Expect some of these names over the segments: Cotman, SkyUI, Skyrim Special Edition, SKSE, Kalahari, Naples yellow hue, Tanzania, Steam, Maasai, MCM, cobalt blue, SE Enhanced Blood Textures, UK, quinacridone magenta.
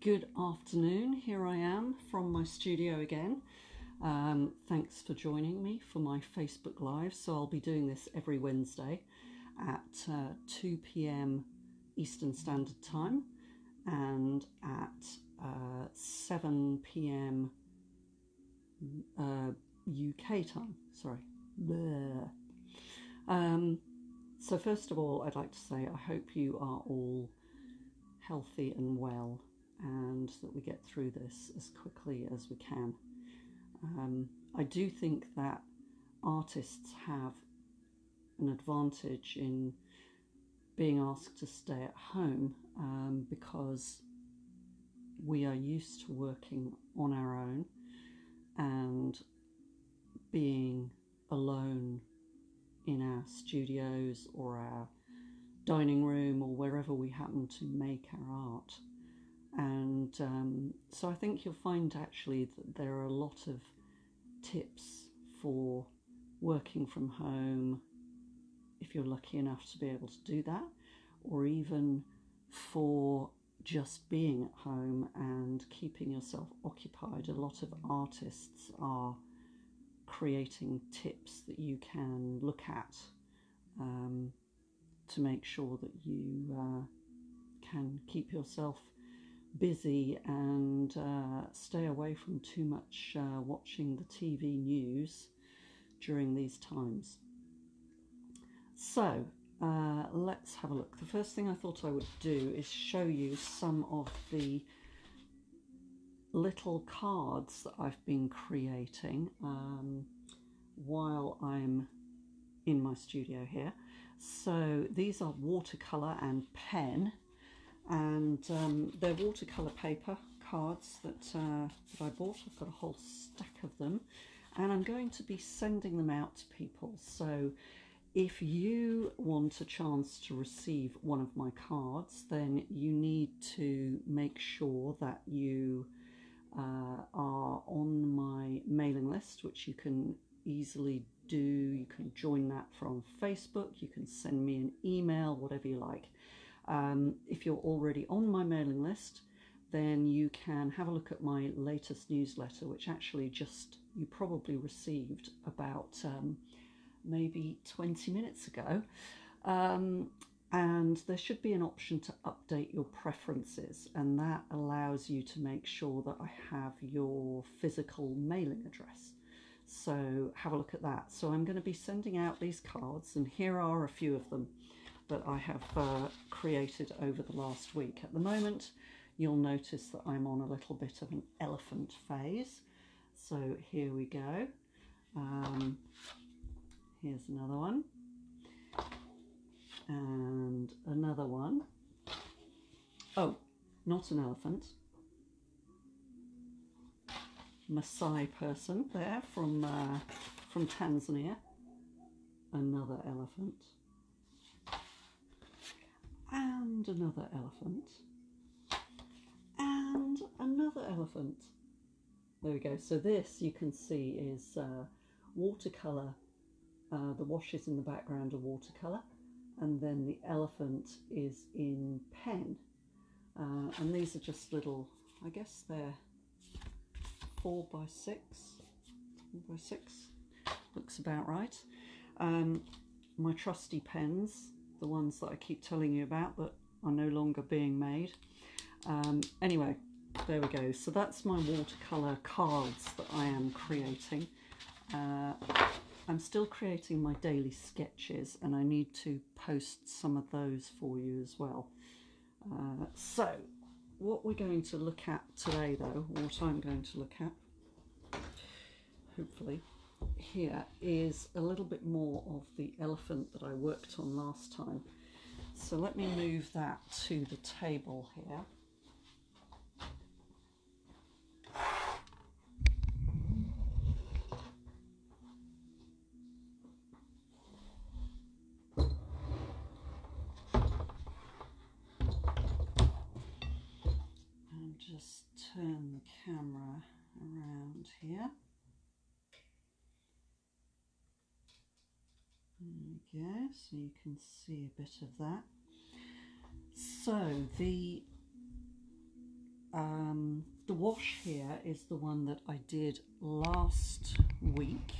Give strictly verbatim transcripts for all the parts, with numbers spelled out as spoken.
Good afternoon, here I am from my studio again. Um, thanks for joining me for my Facebook Live. So I'll be doing this every Wednesday at uh, two p m Eastern Standard Time and at uh, seven p m uh, U K time. Sorry. Blah. Um, so first of all, I'd like to say I hope you are all healthy and well, and that we get through this as quickly as we can. Um, I do think that artists have an advantage in being asked to stay at home um, because we are used to working on our own and being alone in our studios or our dining room or wherever we happen to make our art. And um, so I think you'll find actually that there are a lot of tips for working from home if you're lucky enough to be able to do that, or even for just being at home and keeping yourself occupied. A lot of artists are creating tips that you can look at um, to make sure that you uh, can keep yourself busy and uh, stay away from too much uh, watching the T V news during these times. So uh, let's have a look. The first thing I thought I would do is show you some of the little cards that I've been creating um, while I'm in my studio here. So these are watercolour and pen, and um, they're watercolour paper cards that, uh, that I bought. I've got a whole stack of them, and I'm going to be sending them out to people. So if you want a chance to receive one of my cards, then you need to make sure that you uh, are on my mailing list, which you can easily do. You can join that from Facebook, you can send me an email, whatever you like. Um, if you're already on my mailing list, then you can have a look at my latest newsletter, which actually just you probably received about um, maybe twenty minutes ago. Um, and there should be an option to update your preferences, and that allows you to make sure that I have your physical mailing address. So have a look at that. So I'm going to be sending out these cards, and here are a few of them that I have uh, created over the last week. At the moment, you'll notice that I'm on a little bit of an elephant phase. So here we go. Um, here's another one, and another one. Oh, not an elephant. Maasai person there from, uh, from Tanzania. Another elephant. And another elephant, and another elephant. There we go. So this, you can see, is uh, watercolour. Uh, the washes in the background are watercolour, and then the elephant is in pen. Uh, and these are just little, I guess they're four by six, four by six, looks about right. Um, my trusty pens, the ones that I keep telling you about that are no longer being made. Um, anyway, there we go. So that's my watercolour cards that I am creating. Uh, I'm still creating my daily sketches, and I need to post some of those for you as well. Uh, so what we're going to look at today, though, what I'm going to look at, hopefully, here is a little bit more of the elephant that I worked on last time. So let me move that to the table here. And just turn the camera around here. There we go, so you can see a bit of that. So the uh, The wash here is the one that I did last week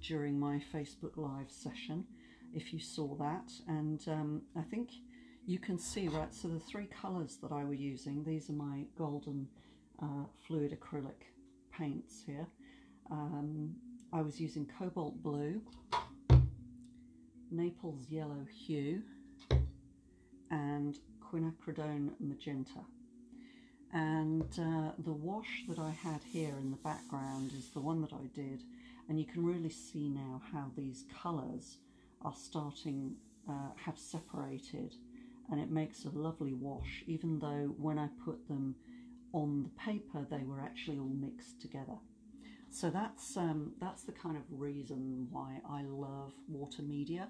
during my Facebook Live session, if you saw that. And um, I think you can see, right, so the three colours that I were using, these are my golden uh, fluid acrylic paints here. Um, I was using cobalt blue, Naples yellow hue, and quinacridone magenta. And uh, the wash that I had here in the background is the one that I did, and you can really see now how these colours are starting, uh, have separated, and it makes a lovely wash, even though when I put them on the paper they were actually all mixed together. So that's, um, that's the kind of reason why I love water media.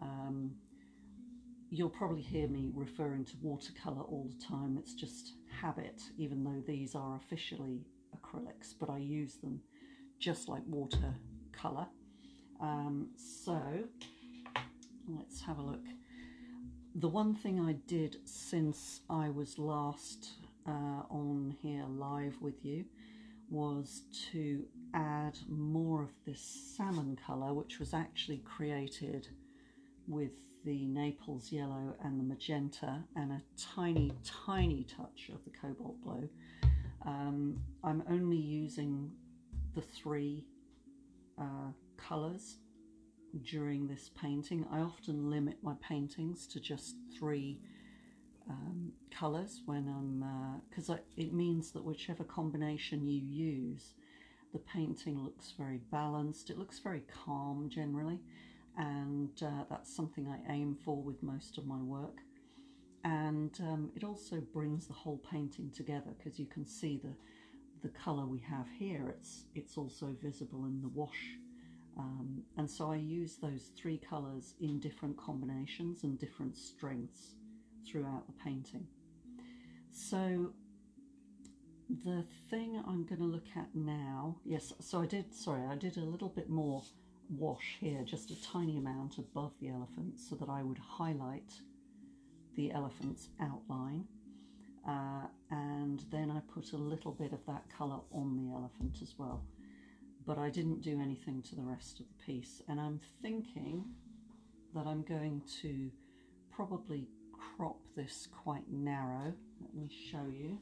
Um, you'll probably hear me referring to watercolour all the time, it's just habit, even though these are officially acrylics, but I use them just like watercolour. Um, so let's have a look. The one thing I did since I was last uh, on here live with you was to add more of this salmon colour, which was actually created with the Naples yellow and the magenta and a tiny, tiny touch of the cobalt blue. Um, I'm only using the three uh, colours during this painting. I often limit my paintings to just three Um, colours when I'm, because uh, it means that whichever combination you use, the painting looks very balanced, it looks very calm generally, and uh, that's something I aim for with most of my work. And um, it also brings the whole painting together, because you can see the the colour we have here, it's it's also visible in the wash, um, and so I use those three colours in different combinations and different strengths throughout the painting. So the thing I'm going to look at now, yes, so I did, sorry, I did a little bit more wash here, just a tiny amount above the elephant, so that I would highlight the elephant's outline, uh, and then I put a little bit of that colour on the elephant as well, but I didn't do anything to the rest of the piece. And I'm thinking that I'm going to probably crop this quite narrow. Let me show you.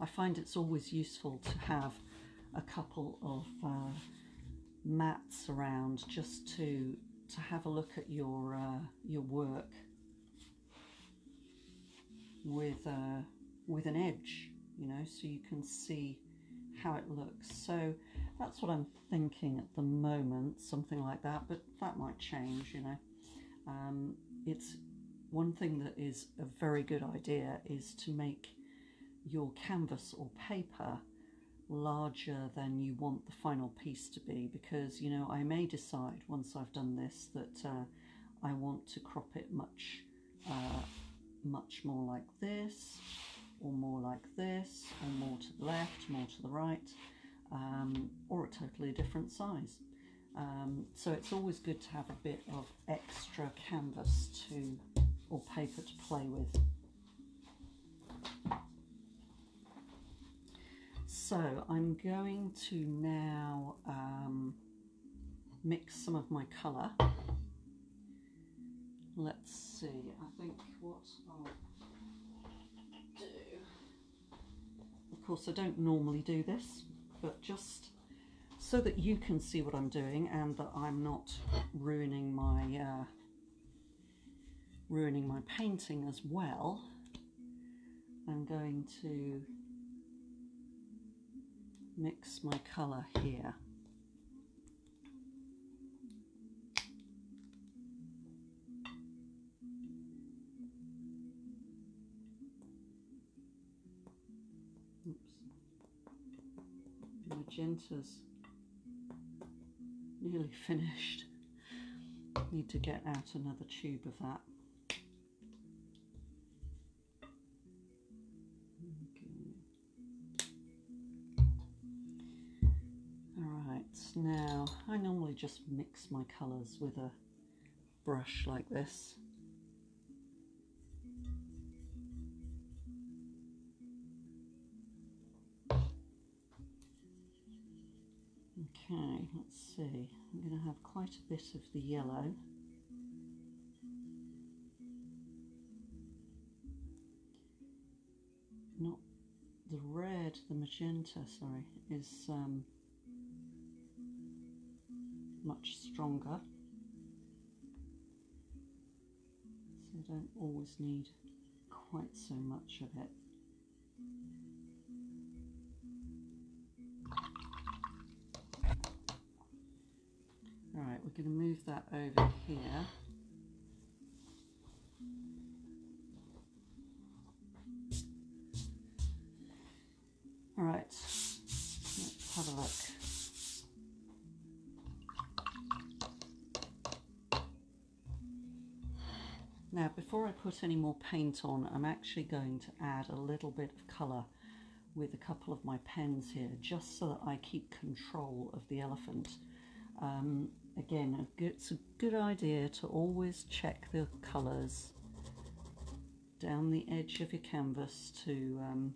I find it's always useful to have a couple of uh, mats around just to to have a look at your uh, your work with uh, with an edge, you know, so you can see how it looks. So that's what I'm thinking at the moment, something like that, but that might change, you know. Um, it's one thing that is a very good idea is to make your canvas or paper larger than you want the final piece to be, because, you know, I may decide once I've done this that uh, I want to crop it much, uh, much more like this, or more like this, or more to the left, more to the right. Um, or a totally different size. Um, so it's always good to have a bit of extra canvas to, or paper to play with. So I'm going to now um, mix some of my colour. Let's see, I think what I'll do, of course I don't normally do this, but just so that you can see what I'm doing and that I'm not ruining my uh, ruining my painting as well, I'm going to mix my colour here. Magenta's nearly finished. Need to get out another tube of that. Okay. All right, now I normally just mix my colours with a brush like this. Okay, let's see. I'm going to have quite a bit of the yellow. Not the red, the magenta, sorry, is um, much stronger. So I don't always need quite so much of it. Right, we're going to move that over here. All right, let's have a look. Now, before I put any more paint on, I'm actually going to add a little bit of colour with a couple of my pens here, just so that I keep control of the elephant. Um, Again, it's a good idea to always check the colours down the edge of your canvas to um,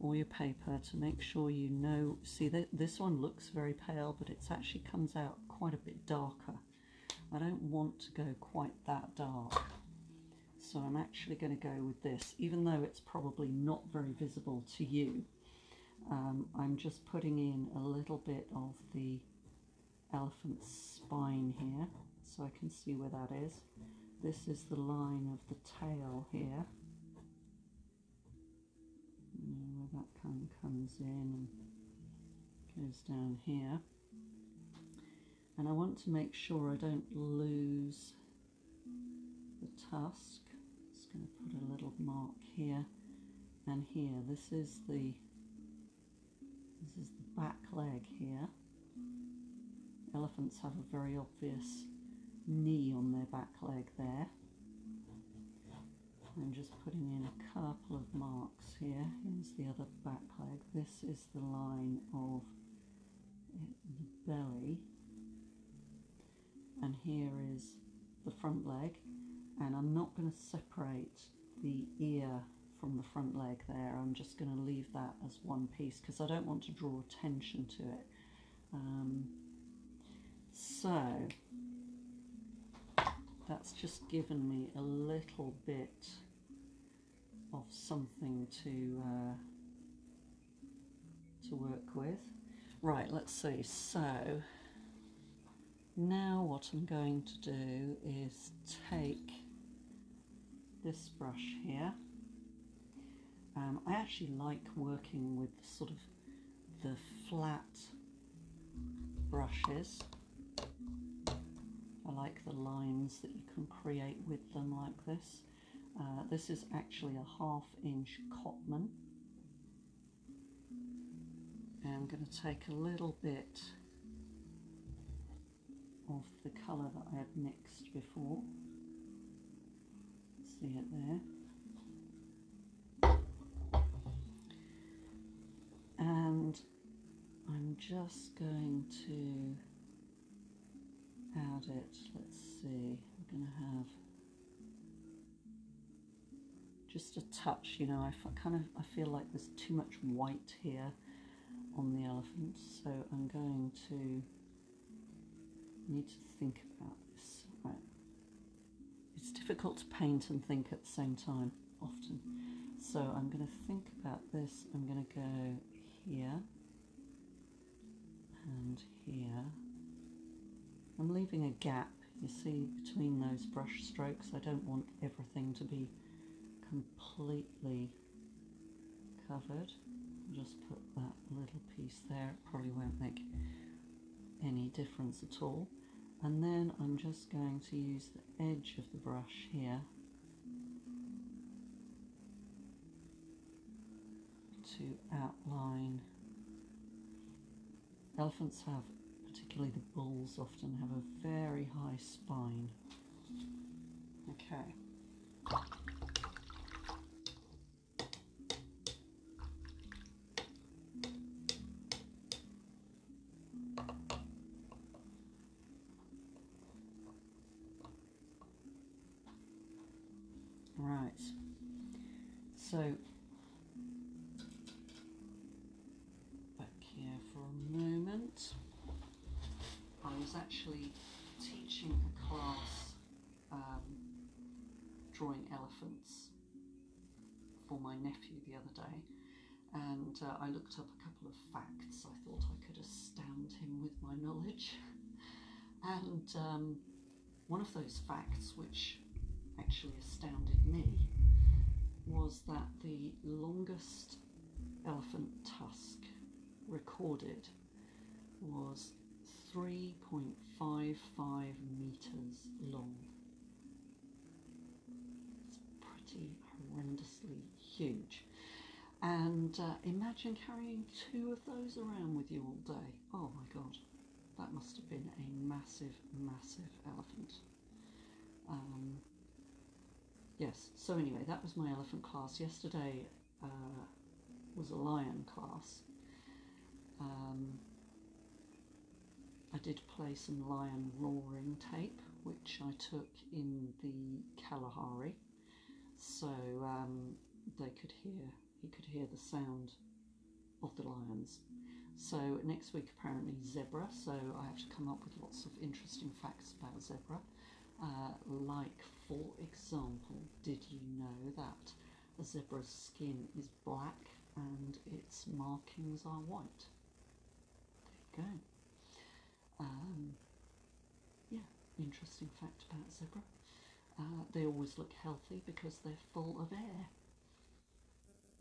or your paper to make sure you know. See, that this one looks very pale, but it actually comes out quite a bit darker. I don't want to go quite that dark, so I'm actually going to go with this, even though it's probably not very visible to you. Um, I'm just putting in a little bit of the elephant's spine here, so I can see where that is. This is the line of the tail here, and where that kind of comes in and goes down here. And I want to make sure I don't lose the tusk. I'm just going to put a little mark here and here. This is the this is the back leg here. Elephants have a very obvious knee on their back leg there. I'm just putting in a couple of marks here. Here's the other back leg. This is the line of the belly. And here is the front leg. And I'm not going to separate the ear from the front leg there. I'm just going to leave that as one piece because I don't want to draw attention to it. Um, So, that's just given me a little bit of something to uh, to work with. Right, let's see. So, now what I'm going to do is take this brush here. Um, I actually like working with sort of the flat brushes. I like the lines that you can create with them like this. Uh, this is actually a half inch Cotman. And I'm going to take a little bit of the colour that I had mixed before. See it there. And I'm just going to add it. Let's see, I'm going to have just a touch, you know, I kind of, I feel like there's too much white here on the elephant, so I'm going to need to think about this. Right. It's difficult to paint and think at the same time, often. So I'm going to think about this. I'm going to go here and here. I'm leaving a gap, you see, between those brush strokes. I don't want everything to be completely covered. I'll just put that little piece there. It probably won't make any difference at all. And then I'm just going to use the edge of the brush here to outline. Elephants have, particularly the bulls, often have a very high spine. Okay. lights. So back here for a moment. I was actually teaching a class um, drawing elephants for my nephew the other day, and uh, I looked up a couple of facts. I thought I could astound him with my knowledge. And um, one of those facts, which actually astounded me, was that the longest elephant tusk recorded was three point five five metres long. It's pretty horrendously huge. And uh, imagine carrying two of those around with you all day. Oh my god, that must have been a massive, massive elephant. Um, yes, so anyway, that was my elephant class. Yesterday uh, was a lion class. Um, I did play some lion roaring tape, which I took in the Kalahari, so um, they could hear, he could hear the sound of the lions. So next week apparently zebra, so I have to come up with lots of interesting facts about zebra. Uh, like, for example, did you know that a zebra's skin is black and its markings are white? There you go. Um, yeah, interesting fact about zebra. Uh, they always look healthy because they're full of air.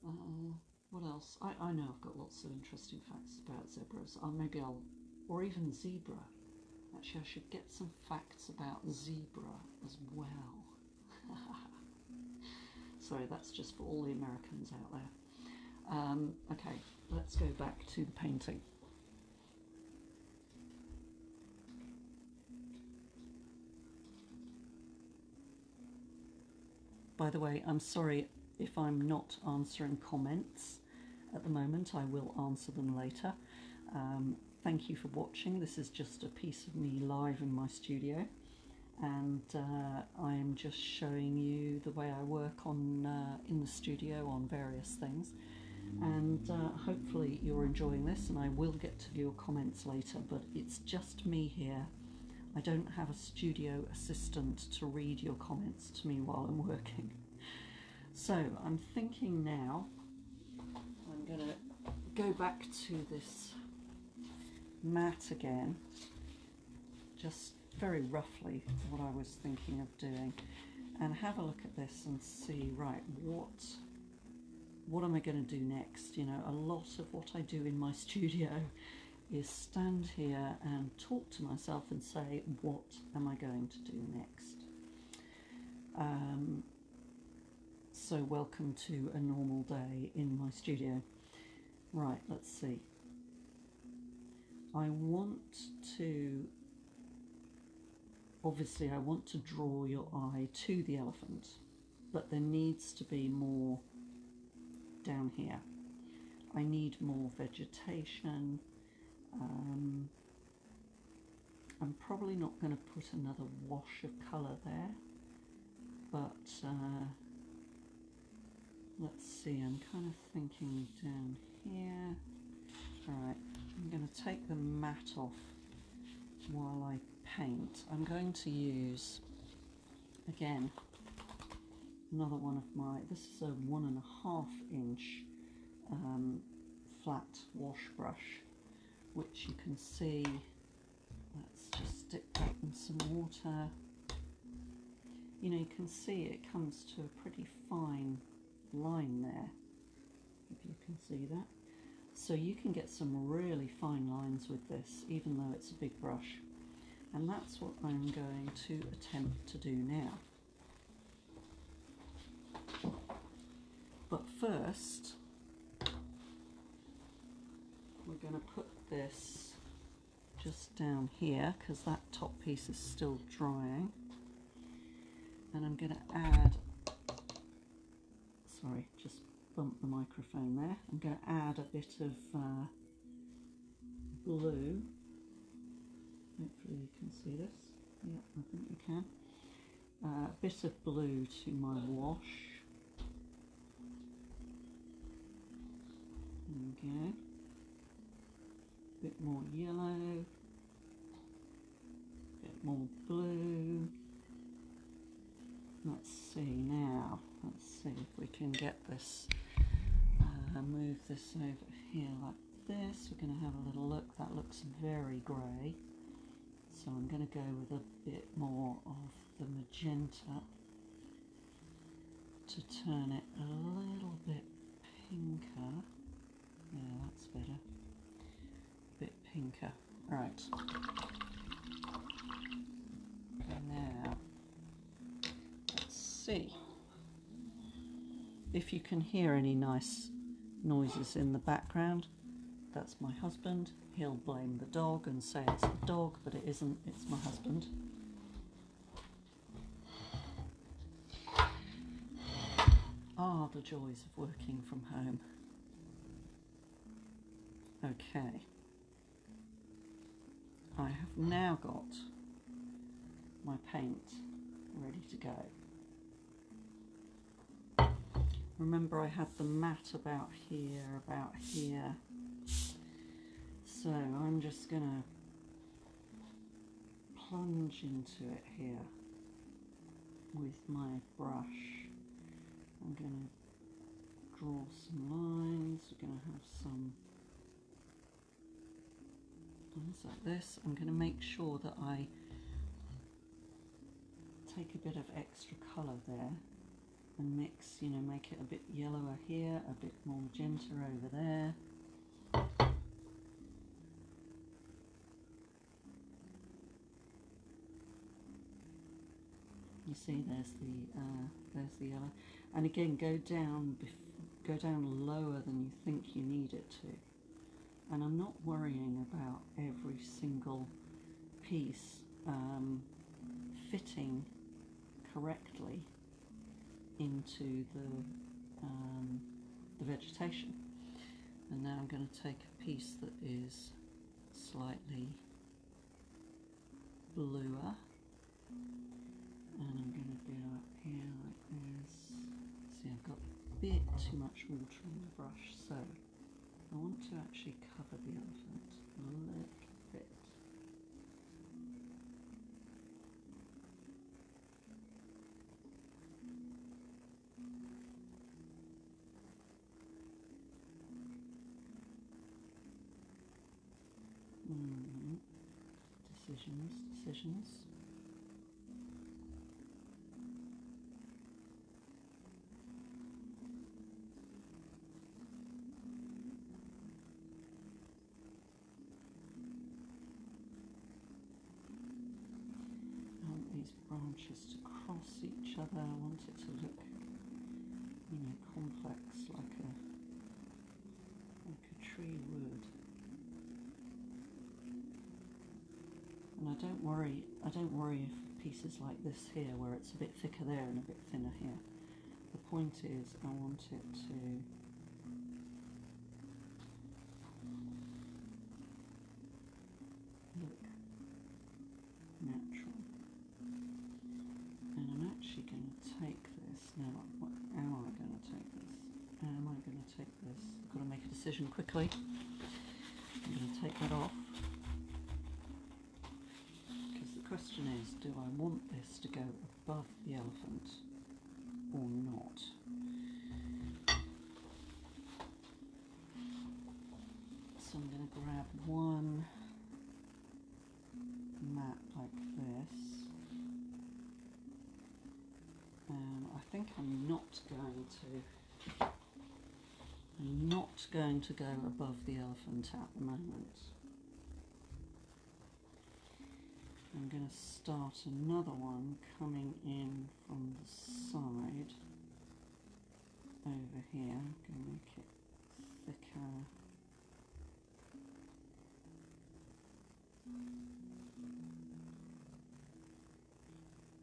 Uh, what else? I, I know I've got lots of interesting facts about zebras. Oh, maybe I'll, or even zebra. Actually, I should get some facts about zebra as well. Sorry, that's just for all the Americans out there. Um, okay, let's go back to the painting. By the way, I'm sorry if I'm not answering comments at the moment. I will answer them later. Um, thank you for watching. This is just a piece of me live in my studio, and uh, I am just showing you the way I work on uh, in the studio on various things, and uh, hopefully you're enjoying this, and I will get to your comments later, but it's just me here. I don't have a studio assistant to read your comments to me while I'm working. So I'm thinking now I'm going to go back to this mat again, just very roughly what I was thinking of doing, and have a look at this and see, right, what, what am I going to do next? You know, a lot of what I do in my studio is stand here and talk to myself and say, what am I going to do next? Um, so welcome to a normal day in my studio. Right, let's see. I want to, obviously I want to draw your eye to the elephant, but there needs to be more down here. I need more vegetation. Um, I'm probably not going to put another wash of colour there, but uh, let's see, I'm kind of thinking down here. Alright, I'm going to take the mat off while I paint. I'm going to use, again, another one of my, this is a one and a half inch um, flat wash brush, which you can see, let's just dip that in some water. You know, you can see it comes to a pretty fine line there, if you can see that. So you can get some really fine lines with this, even though it's a big brush. And that's what I'm going to attempt to do now. But first, we're going to put this just down here because that top piece is still drying, and I'm going to add, sorry, just bump the microphone there, I'm going to add a bit of uh, blue, hopefully you can see this, yeah, I think you can, uh, a bit of blue to my wash, go. A bit more yellow, a bit more blue. Let's see now, let's see if we can get this, uh, move this over here like this. We're going to have a little look. That looks very grey, so I'm going to go with a bit more of the magenta to turn it a little bit pinker. Yeah, that's better. A bit pinker. Right. Okay, now, let's see if you can hear any nice noises in the background. That's my husband. He'll blame the dog and say it's the dog, but it isn't. It's my husband. Ah, the joys of working from home. Okay. I have now got my paint ready to go. Remember, I had the matte about here, about here. So I'm just going to plunge into it here with my brush. I'm going to draw some lines. We're going to have some lines like this. I'm going to make sure that I take a bit of extra colour there and mix, you know, make it a bit yellower here, a bit more magenta over there. You see, there's the uh, there's the yellow, and again go down, go down lower than you think you need it to. And I'm not worrying about every single piece um, fitting correctly into the um, the vegetation. And now I'm going to take a piece that is slightly bluer. And I'm going to go up here like this. See, I've got a bit too much water on the brush, so I want to actually cover the elephant a little bit. Mm-hmm. Decisions, decisions. Branches to cross each other. I want it to look, you know, complex, like a like a tree would. And I don't worry. I don't worry if pieces like this here, where it's a bit thicker there and a bit thinner here. The point is, I want it to. Now, what, how am I going to take this? How am I going to take this? I've got to make a decision quickly. I'm going to take that off. Because the question is, do I want this to go above the elephant or not? So I'm going to grab one mat like this. Um, I think I'm not going to, I'm not going to go above the elephant at the moment. I'm going to start another one coming in from the side over here. I'm going to make it thicker.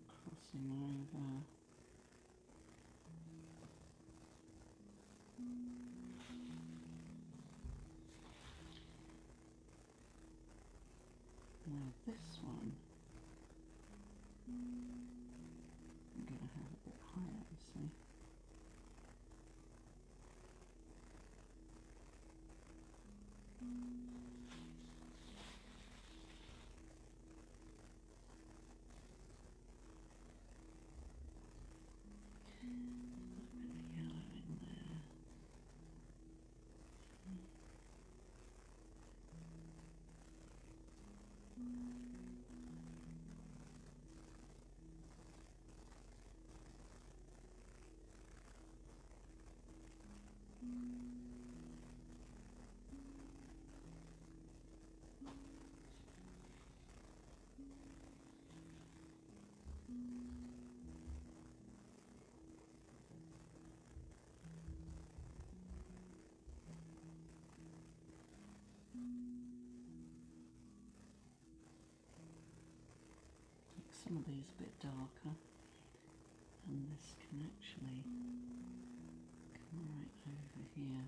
Crossing over. Now this one, I'm going to have a bit higher, you see. some of these a bit darker, and this can actually come right over here.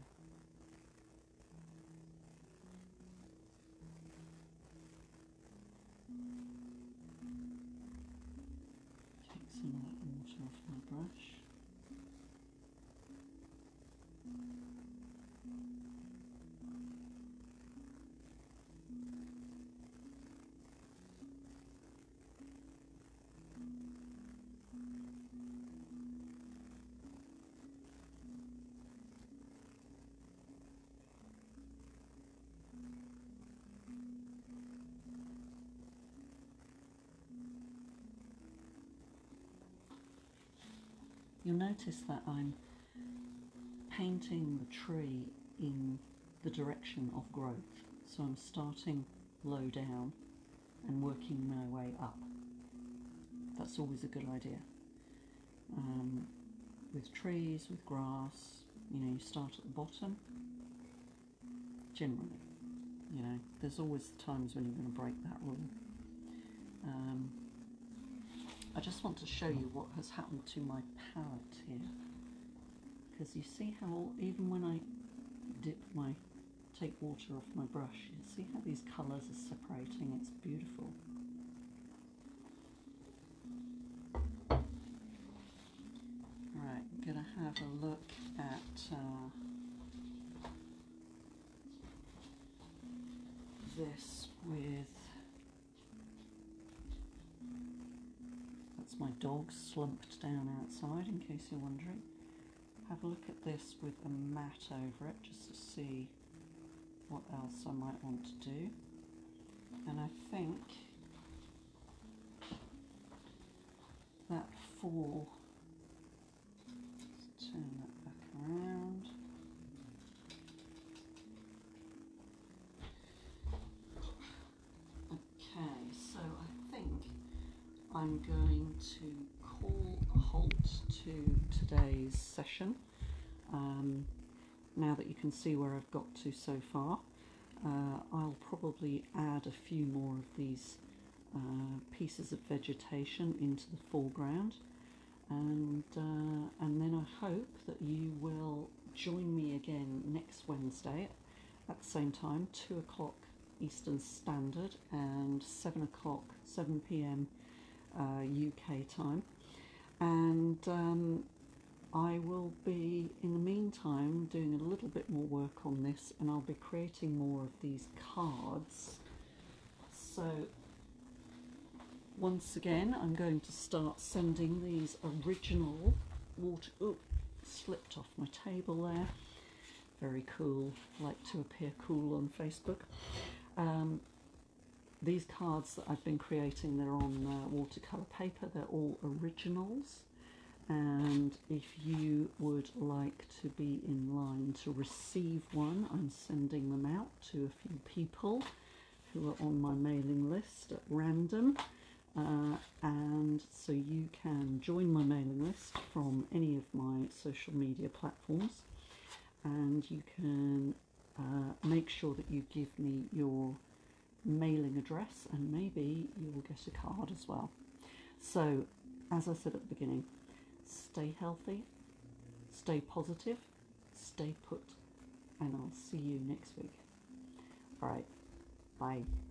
Take some of that water off my brush. You'll notice that I'm painting the tree in the direction of growth. So I'm starting low down and working my way up. That's always a good idea. Um, with trees, with grass, you know, you start at the bottom. Generally, you know, there's always times when you're going to break that rule. Um, I just want to show you what has happened to my palette here, because you see how, even when I dip my, take water off my brush, you see how these colours are separating. It's beautiful. Right, I'm going to have a look at uh, this with my dog slumped down outside, in case you're wondering. Have a look at this with a mat over it, just to see what else I might want to do. And I think that fall, let's turn that back around. Okay, so I think I'm going to call a halt to today's session, um, now that you can see where I've got to so far. uh, I'll probably add a few more of these uh, pieces of vegetation into the foreground, and, uh, and then I hope that you will join me again next Wednesday at the same time, two o'clock Eastern Standard and seven o'clock, seven p m Uh, U K time, and um, I will be, in the meantime, doing a little bit more work on this, and I'll be creating more of these cards. So once again, I'm going to start sending these original water, ooh, slipped off my table there, very cool, like to appear cool on Facebook. Um, These cards that I've been creating, they're on uh, watercolour paper, they're all originals, and if you would like to be in line to receive one, I'm sending them out to a few people who are on my mailing list at random, uh, and so you can join my mailing list from any of my social media platforms, and you can uh, make sure that you give me your mailing address, and maybe you will get a card as well. So, as I said at the beginning, stay healthy, stay positive, stay put, and I'll see you next week. All right, bye.